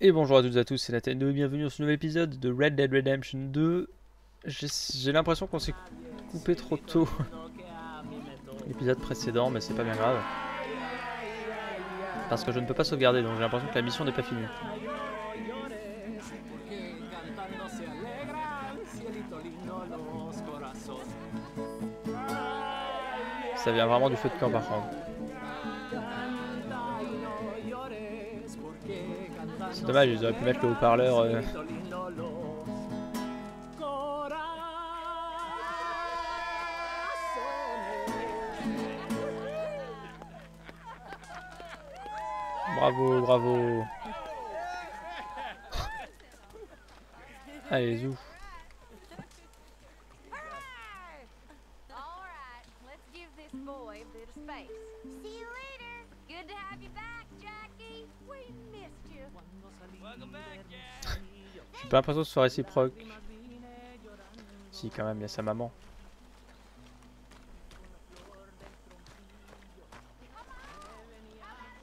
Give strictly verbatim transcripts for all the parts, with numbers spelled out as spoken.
Et bonjour à toutes et à tous, c'est Nathan et bienvenue dans ce nouvel épisode de Red Dead Redemption deux. J'ai l'impression qu'on s'est coupé trop tôt l'épisode précédent, mais c'est pas bien grave. Parce que je ne peux pas sauvegarder, donc j'ai l'impression que la mission n'est pas finie. Ça vient vraiment du feu de camp par contre. C'est dommage, ils auraient pu mettre le haut-parleur. Euh... Bravo, bravo. Allez, zou. J'ai pas l'impression que ce soit réciproque. Si, quand même, il y a sa maman.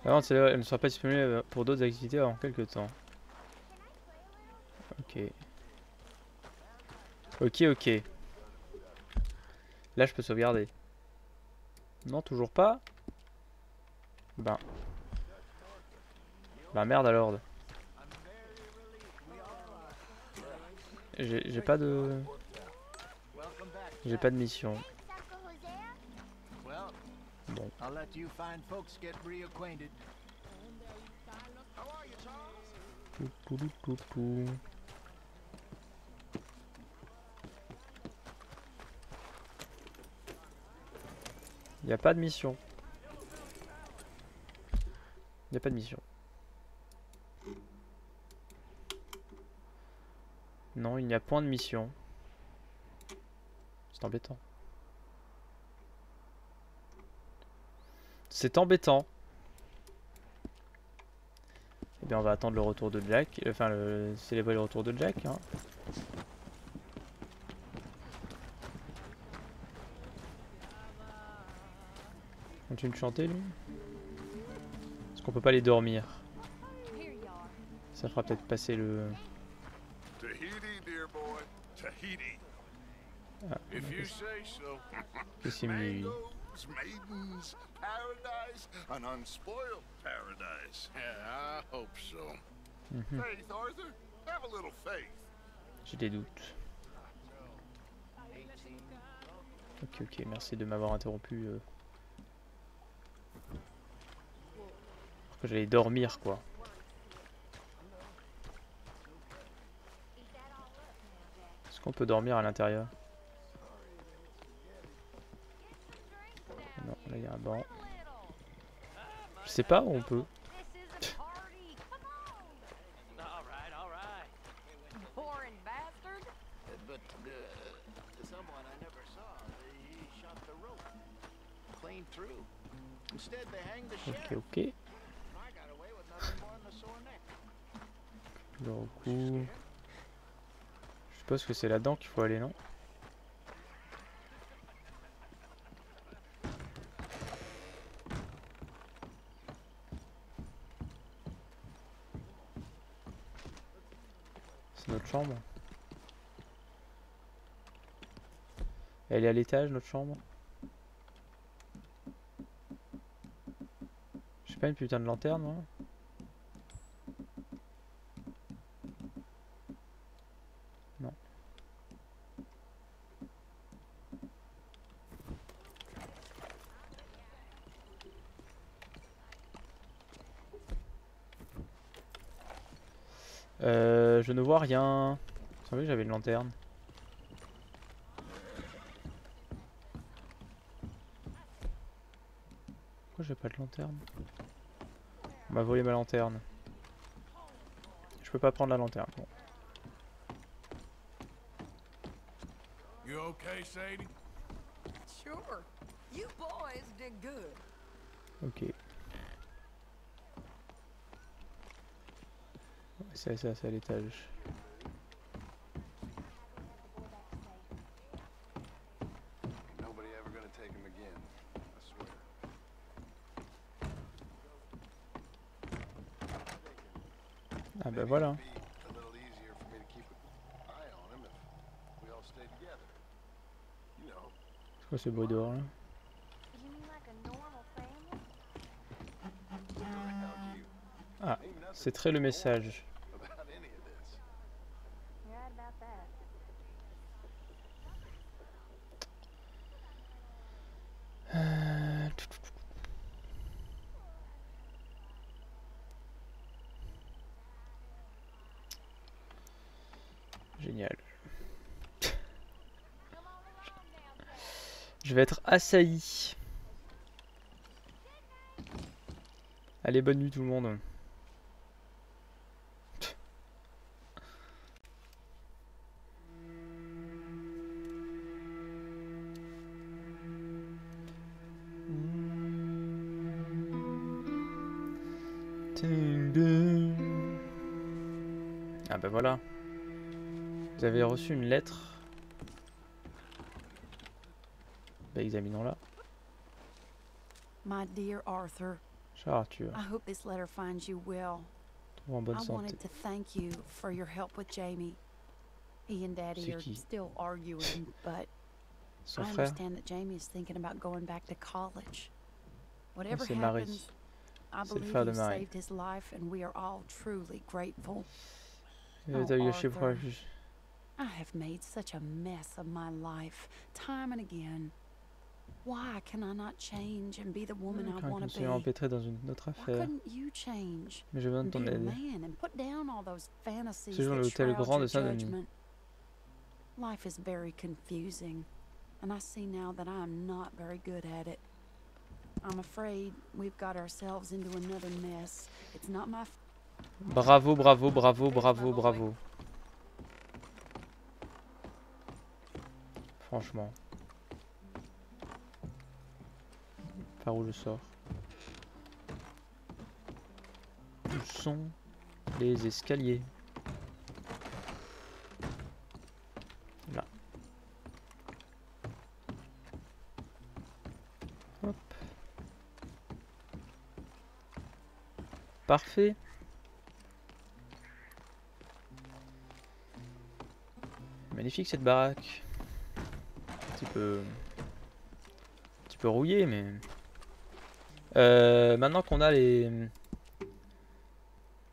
Par contre, elle ne sera pas disponible pour d'autres activités en quelques temps. Ok. Ok, ok. Là, je peux sauvegarder. Non, toujours pas. Ben. Ben merde alors. J'ai pas de... J'ai pas de mission. Bon. Il n'y a pas de mission. Il n'y a pas de mission. Non, il n'y a point de mission. C'est embêtant. C'est embêtant. Eh bien, on va attendre le retour de Jack. Enfin, le... célébrer le retour de Jack. Hein. Continue de chanter, lui. Est-ce qu'on peut pas aller dormir? Ça fera peut-être passer le... Tahiti, dear boy. Tahiti. Ah, if you say so. Mangoes, maidens, paradise, an unspoiled paradise. Yeah, I hope so. Mm-hmm. Faith, Arthur, have a little faith. J'ai des doutes. Ok, ok, merci de m'avoir interrompu. Euh... Que j'allais dormir, quoi. On peut dormir à l'intérieur. Non, là il y a un banc. Je sais pas où on peut. Ok, ok. Dans le cou. Je suppose que c'est là-dedans qu'il faut aller, non? C'est notre chambre. Elle est à l'étage, notre chambre. J'ai pas une putain de lanterne, non? Euh, je ne vois rien. Vous savez, j'avais une lanterne. Pourquoi j'ai pas de lanterne? On m'a volé ma lanterne. Je peux pas prendre la lanterne. Bon. You okay, Sadie? Sure. You boys did good. Ok. C'est ça, c'est à l'étage. Ah ben voilà. C'est quoi ce bruit dehors là? Ah, c'est très le message. Génial. Je vais être assailli. Allez, bonne nuit tout le monde. Ah bah voilà. Vous avez reçu une lettre. Bah, examinons-la. My dear Arthur, cher Arthur, I hope this letter finds you well. En bonne santé. I wanted to thank you for your help with Jamie. He and Daddy are still arguing, but I understand that Jamie is thinking about going back to college. Whatever happens, I believe you saved his life, and we are all truly grateful. Oh, Arthur, I have made such a mess of my life, time and again. Why can I not change and be the woman I want to be? Why couldn't you change and be a man and put down all those fantasies that shroud your judgment? Life is very confusing, and I see now that I am not very good at it. I'm afraid we've got ourselves into another mess. It's not my fault. Bravo, bravo, bravo, bravo, bravo. Franchement. Par où je sors? Où sont les escaliers? Là. Hop. Parfait. Magnifique cette baraque. Un petit peu, un petit peu rouillé, mais euh, maintenant qu'on a les,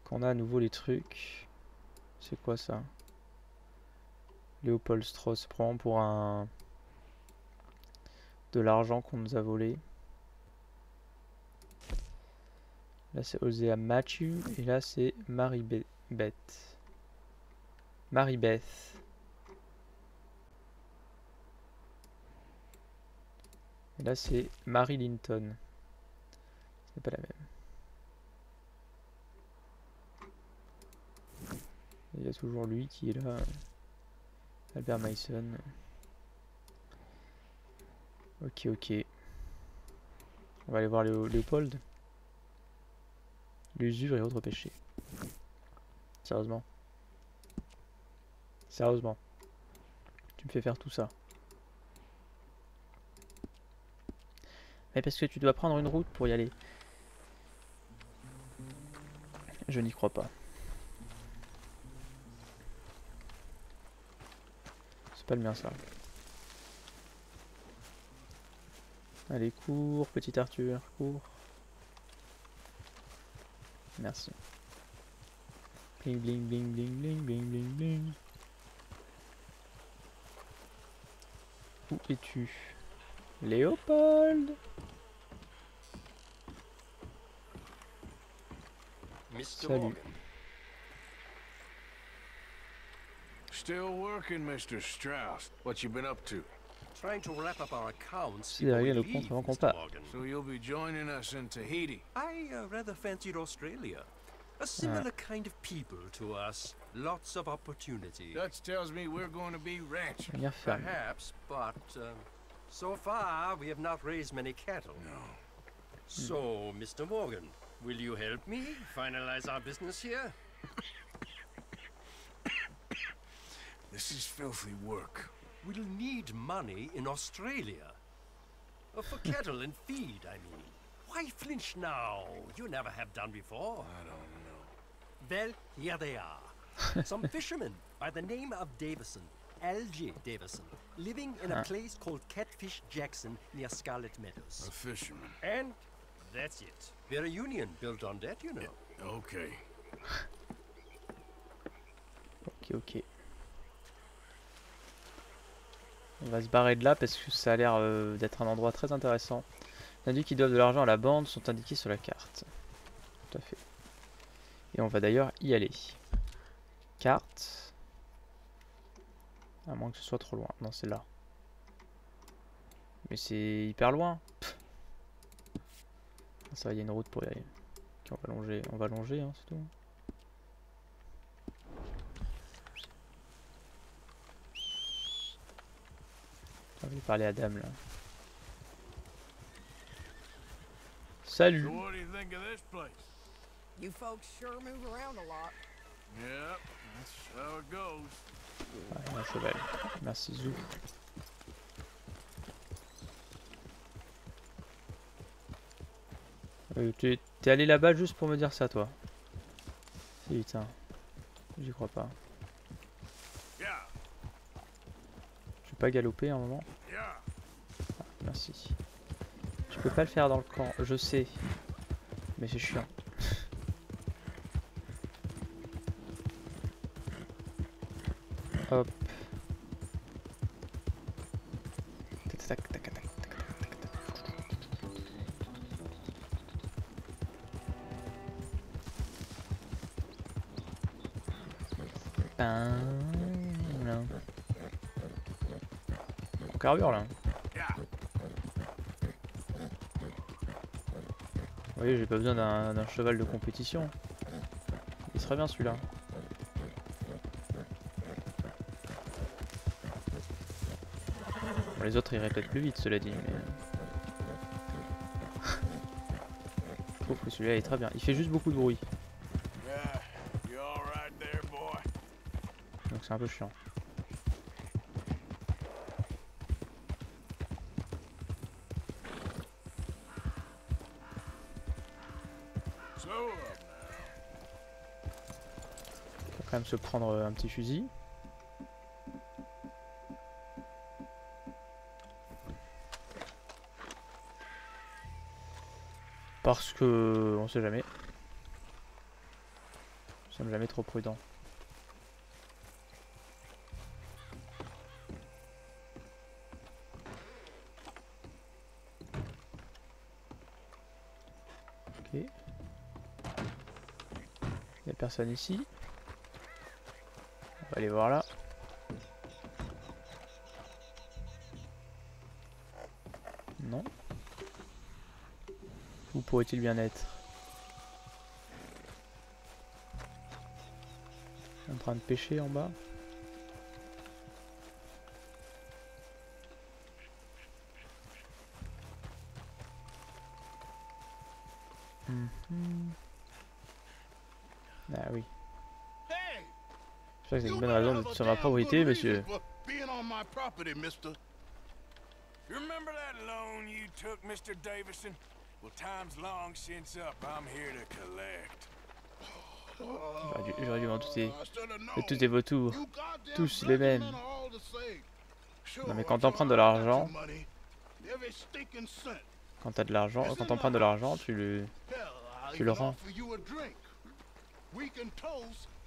qu'on a à nouveau les trucs, c'est quoi ça? Leopold Strauss prend pour un de l'argent qu'on nous a volé. Là c'est Osea Matthew et là c'est Marie Beth. Marie Beth. Et là c'est Mary Linton. C'est pas la même. Il y a toujours lui qui est là. Albert Mason. Ok, ok. On va aller voir Léo Léopold. L'usure et autres péchés. Sérieusement. Sérieusement. Tu me fais faire tout ça. Mais parce que tu dois prendre une route pour y aller. Je n'y crois pas. C'est pas le mien ça. Allez, cours, petit Arthur, cours. Merci. Bling bling bling bling bling bling bling bling. Où es-tu? Léopold. Salut. Still working, Mister Strauss. What you been up to? Trying to wrap up our accounts. Il arrive le compte avant qu'on parte. So you'll be joining us in Tahiti. I uh, rather fancied Australia. A similar kind of people to us. Lots of opportunity. Dutch tells me we're going to be ranchers. Perhaps, but. Uh, So far, we have not raised many cattle. No. So, Mister Morgan, will you help me finalize our business here? This is filthy work. We'll need money in Australia. For cattle and feed, I mean. Why flinch now? You never have done before. I don't know. Well, here they are. Some fishermen by the name of Davison, L. G. Davison, living in a place called Catfish Jackson near Scarlet Meadows. A fisherman. And that's it. We're a union built on that, you know. It, okay. Ok, ok. On va se barrer de là parce que ça a l'air euh, d'être un endroit très intéressant. Les individus qui doivent de l'argent à la bande sont indiqués sur la carte. Tout à fait. Et on va d'ailleurs y aller. Carte. À moins que ce soit trop loin. Non, c'est là. Mais c'est hyper loin. Pff. Ça, il y a une route pour y aller. Okay, on va longer, on va longer, hein, c'est tout. Je vais parler à Dame là. Salut. Ah, un cheval. Merci Zou. Euh, T'es allé là-bas juste pour me dire ça, toi. Putain, j'y crois pas. Pas galoper à un moment. Ah, merci. Tu peux pas le faire dans le camp, je sais. Mais c'est chiant. Hop. Ben... Carburant là. Vous voyez, j'ai pas besoin d'un cheval de compétition. Il serait bien celui-là. Bon, les autres iraient peut-être plus vite, cela dit. Mais... Je trouve que celui-là est très bien. Il fait juste beaucoup de bruit. Donc c'est un peu chiant. Quand même se prendre un petit fusil. Parce que on sait jamais. Nous sommes jamais trop prudents. Ok. Il n'y a personne ici. On va aller voir là. Non. Où pourrait-il bien être? En train de pêcher en bas. Mmh. Ah oui. C'est une bonne raison d'être sur ma propriété, monsieur. J'aurais dû m'en douter. Et tous des vautours, tous les mêmes. Non mais quand t'empruntes de l'argent, quand t'as de l'argent, quand t'empruntes de l'argent, tu le, tu le rends.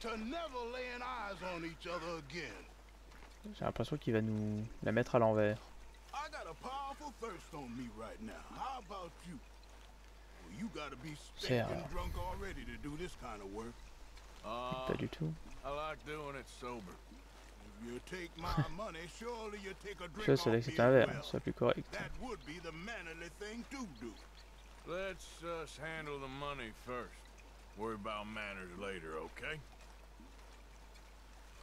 J'ai l'impression qu'il va nous la mettre à l'envers. Serre. Pas du tout. Ça, c'est d'accepter un verre, c'est plus correct.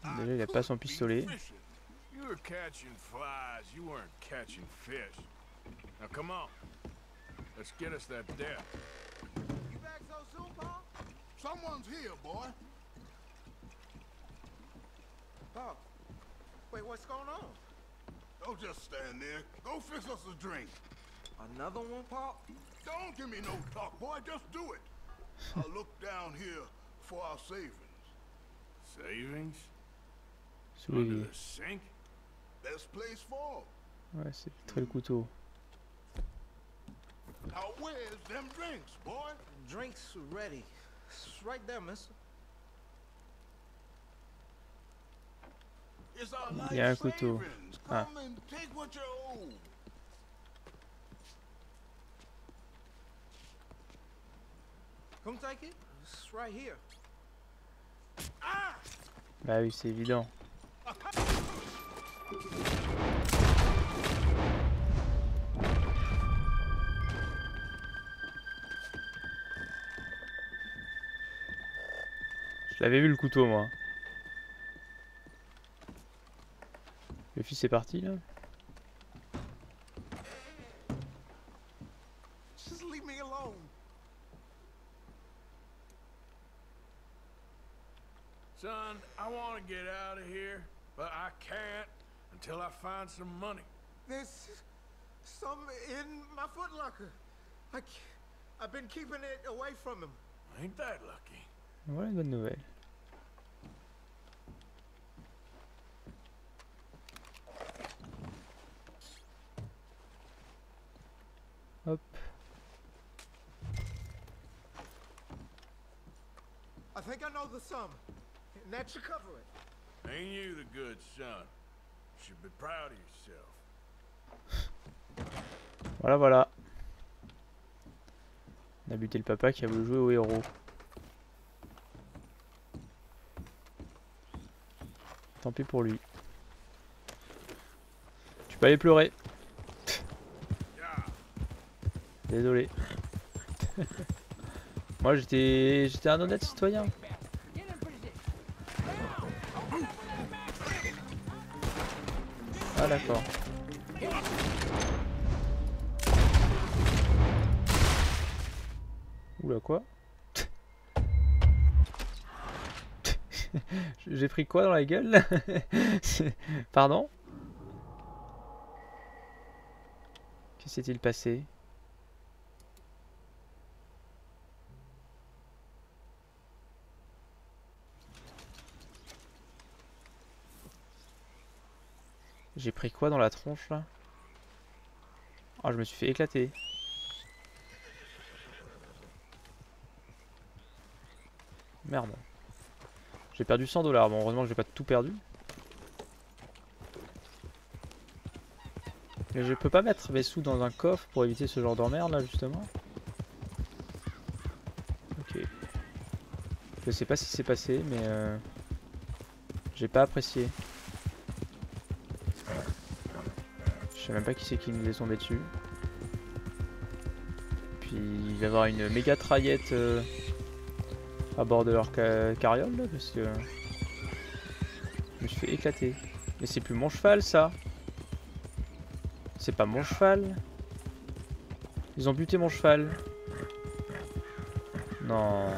Déjà, il a pas son pistolet. for our savings. Savings? Souvenir. Ouais, c'est très le couteau. Now where's them drinks, boy? Drinks ready. It's right there, mister. Il y a un couteau. Ah. Bah oui, c'est évident. Je l'avais vu le couteau, moi. Le fils est parti là. Son, I want to get out of here, but I can't until I find some money. There's some in my foot locker. I I've been keeping it away from him. Ain't that lucky? Voilà une bonne nouvelle. Hop. I think I know the sum. And that should cover it. Ain't you the good son? You should be proud of yourself. Voilà, voilà. On a buté le papa qui a voulu jouer au héros. Tant pis pour lui. Tu peux aller pleurer. Désolé. Moi j'étais j'étais un honnête citoyen. Ah d'accord. Oula quoi? J'ai pris quoi dans la gueule? Pardon? Que s'est-il passé? J'ai pris quoi dans la tronche là? Oh, je me suis fait éclater. Merde. J'ai perdu cent dollars. Bon, heureusement que j'ai pas tout perdu. Mais je peux pas mettre mes sous dans un coffre pour éviter ce genre d'emmerde là, justement. Ok. Je sais pas si c'est passé, mais euh... j'ai pas apprécié. Je sais même pas qui c'est qui nous est tombé dessus. Puis il va y avoir une méga traillette euh, à bord de leur ca carriole là, parce que je me suis fait éclater. Mais c'est plus mon cheval ça. C'est pas mon cheval. Ils ont buté mon cheval. Non.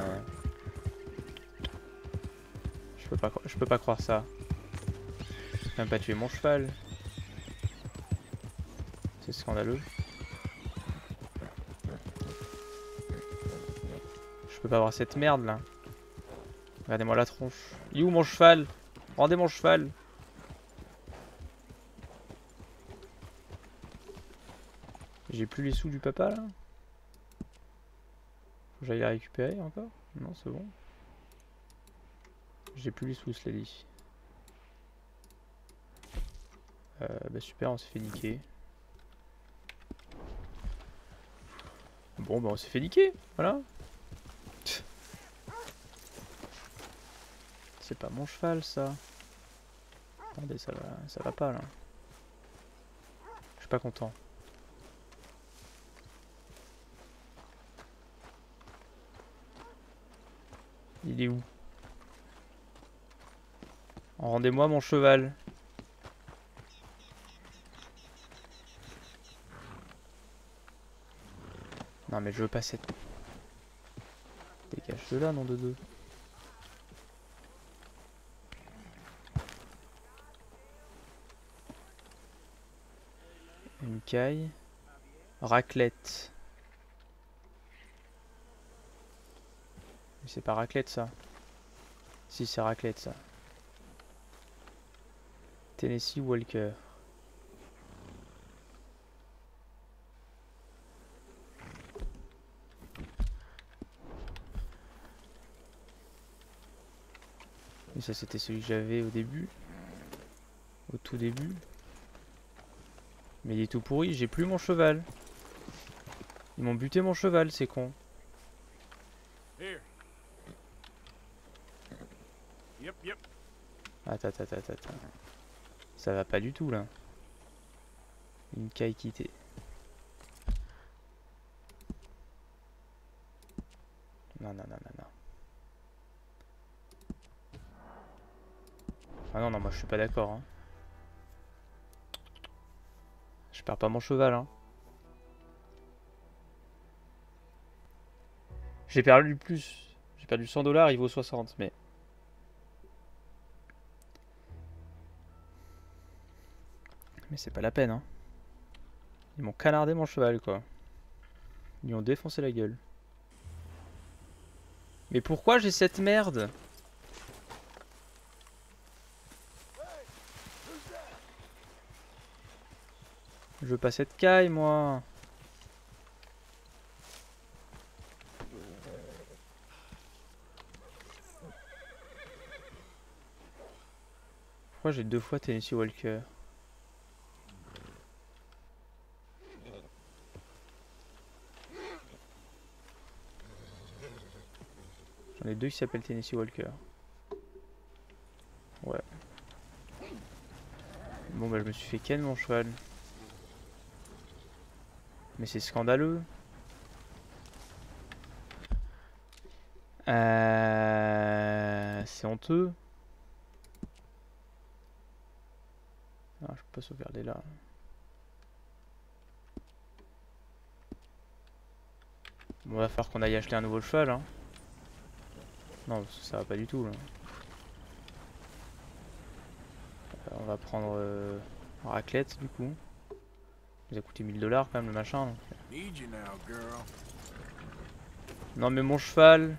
Je peux pas, je peux pas croire ça. Ils ont même pas tué mon cheval. C'est scandaleux. Je peux pas avoir cette merde là. Regardez-moi la tronche. Il est où mon cheval? Rendez mon cheval. J'ai plus les sous du papa là. Faut que j'aille les récupérer encore? Non c'est bon. J'ai plus les sous cela dit. Euh, bah super, on s'est fait niquer. Bon bah on s'est fait niquer, voilà. C'est pas mon cheval ça. Attendez, ça va, ça va pas là. Je suis pas content. Il est où? Rendez-moi mon cheval. Non mais je veux pas cette... Dégage de là, non de deux. Une caille. Raclette. Mais c'est pas raclette ça. Si, c'est raclette, ça. Tennessee Walker. Et ça, c'était celui que j'avais au début. Au tout début. Mais il est tout pourri, j'ai plus mon cheval. Ils m'ont buté mon cheval, c'est con. Attends, attends, attends, attends. Ça va pas du tout, là. Une caille quittée. Non, non, non, non, non. Ah non, non, moi je suis pas d'accord. Hein. Je perds pas mon cheval. Hein. J'ai perdu plus. J'ai perdu cent dollars, il vaut soixante, mais... Mais c'est pas la peine. Hein. Ils m'ont canardé mon cheval, quoi. Ils lui ont défoncé la gueule. Mais pourquoi j'ai cette merde ? Je veux pas cette caille, moi. Pourquoi j'ai deux fois Tennessee Walker? J'en ai deux qui s'appellent Tennessee Walker. Ouais. Bon bah je me suis fait ken mon cheval. Mais c'est scandaleux. Euh... C'est honteux. Ah, je peux pas sauvegarder là. Bon, va falloir qu'on aille acheter un nouveau cheval. Hein. Non, parce que ça va pas du tout. Là. Euh, on va prendre euh, raclette du coup. Ça a coûté mille dollars quand même le machin. Non mais mon cheval.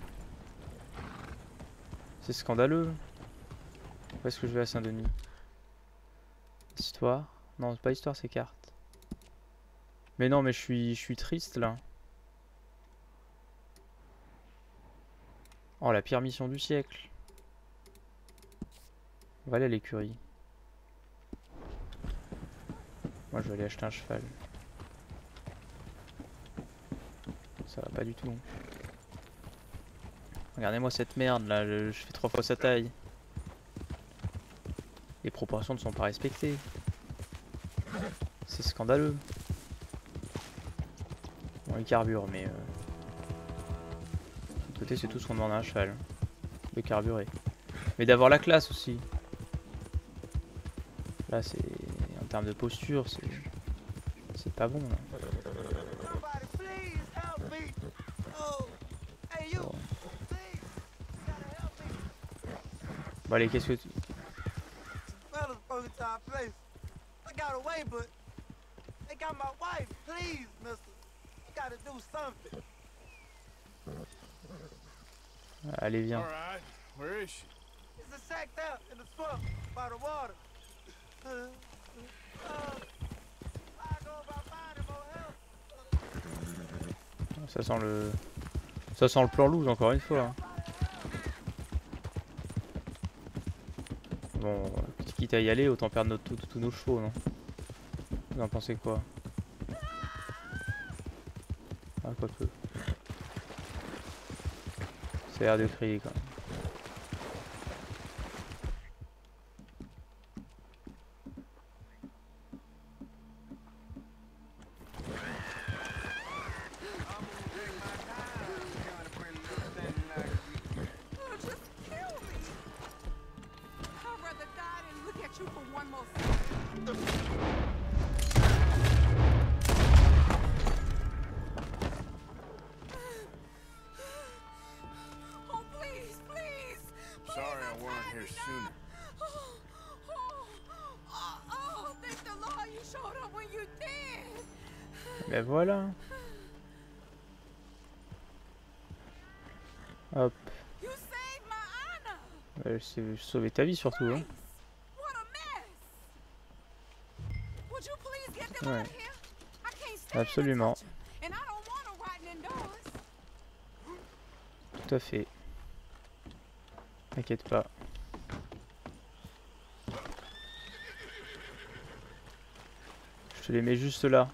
C'est scandaleux. Où est-ce que je vais à Saint-Denis? Histoire. Non c'est pas histoire, c'est carte. Mais non mais je suis je suis triste là. Oh la pire mission du siècle. On va aller à l'écurie. Moi je vais aller acheter un cheval. Ça va pas du tout. Regardez-moi cette merde là, je, je fais trois fois sa taille. Les proportions ne sont pas respectées. C'est scandaleux. Bon, il carbure, mais... Euh... De l'autre côté, c'est tout ce qu'on demande à un cheval. De carburer. Mais d'avoir la classe aussi. Là, c'est... En termes de posture, c'est pas bon. Là. Bon. Bon allez, qu'est-ce que tu... Allez, viens. Ça sent le... Ça sent le plan loose encore une fois. Bon, quitte à y aller, autant perdre tous nos chevaux, non? Vous en pensez quoi? Ah, quoi que. Ça a l'air de crier quand même. Ben voilà. Hop. Elle s'est sauvée ta vie surtout, hein. Ouais. Absolument. Tout à fait. T'inquiète pas. Je te les mets juste là.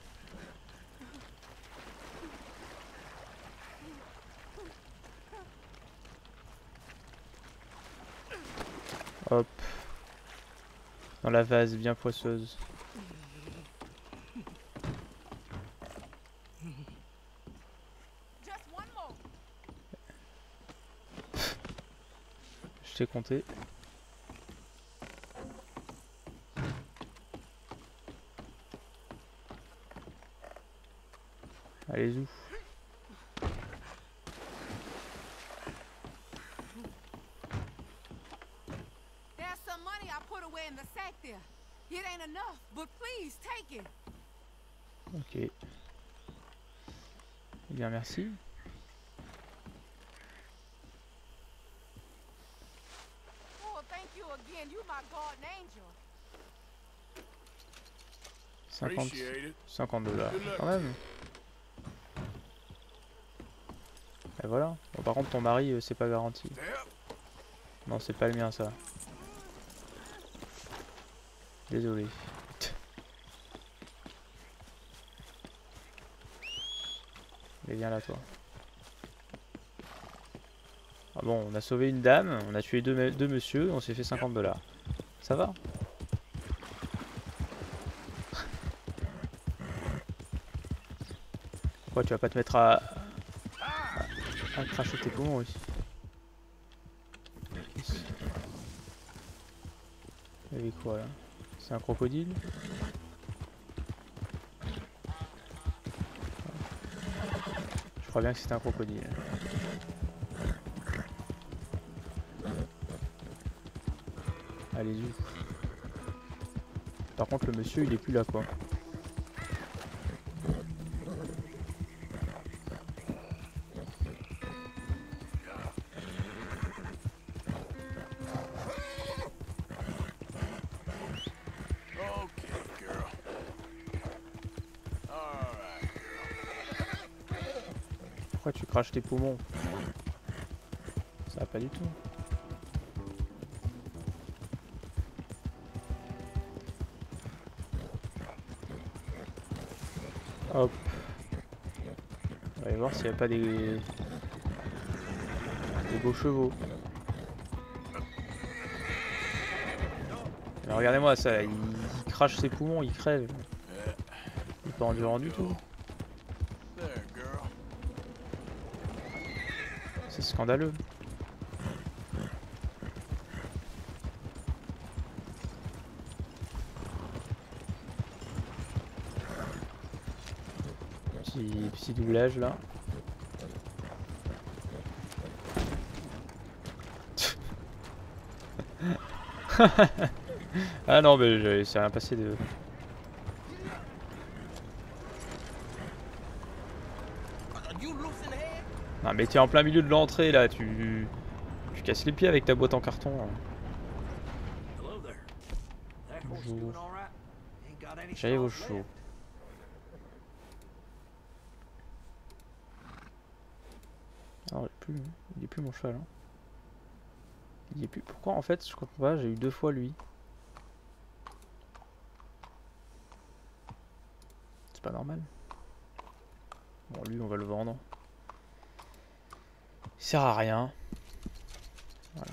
Hop. Dans la vase bien poisseuse. Je t'ai compté. Allez, où? Ok. Eh bien, merci. cinquante dollars quand même. Et voilà. Bon, par contre, ton mari, c'est pas garanti. Non, c'est pas le mien, ça. Désolé. Mais viens là, toi. Ah bon, on a sauvé une dame, on a tué deux, deux messieurs, on s'est fait cinquante dollars. Ça va? Pourquoi tu vas pas te mettre à... à cracher tes poumons aussi. Il y avait quoi là? C'est un crocodile. Je crois bien que c'était un crocodile. Allez-y. Par contre le monsieur il est plus là quoi. Pourquoi tu craches tes poumons? Ça va pas du tout. Hop. On va aller voir s'il n'y a pas des... des beaux chevaux. Regardez-moi ça, il... il crache ses poumons, il crève. Il n'est pas endurant du tout. C'est scandaleux. Petit, petit doublage là. Ah non, mais c'est rien passé de... Non mais t'es en plein milieu de l'entrée là, tu... tu casses les pieds avec ta boîte en carton. Bonjour. J'arrive au chaud. Alors il est plus, il est plus mon cheval. Hein. Il est plus... Pourquoi en fait je comprends pas, j'ai eu deux fois lui. C'est pas normal. Bon lui on va le vendre. Il sert à rien. Voilà.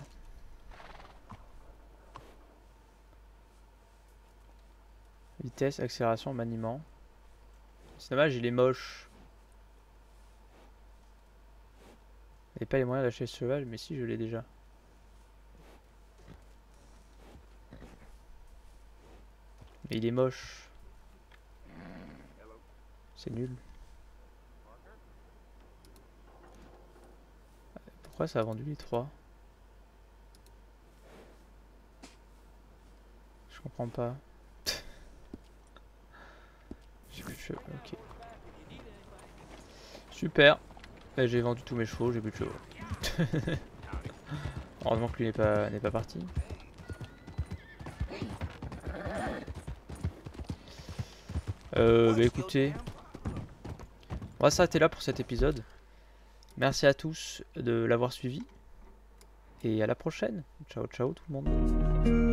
Vitesse, accélération, maniement. C'est dommage, il est moche. J'ai pas les moyens d'acheter ce cheval, mais si je l'ai déjà. Mais il est moche. C'est nul. Pourquoi ça a vendu les trois? Je comprends pas. J'ai plus de cheveux, ok. Super. J'ai vendu tous mes chevaux, j'ai plus de chevaux. Heureusement que lui n'est pas, n'est pas parti. Euh, bah écoutez, on va s'arrêter là pour cet épisode. Merci à tous de l'avoir suivi. Et à la prochaine. Ciao, ciao tout le monde.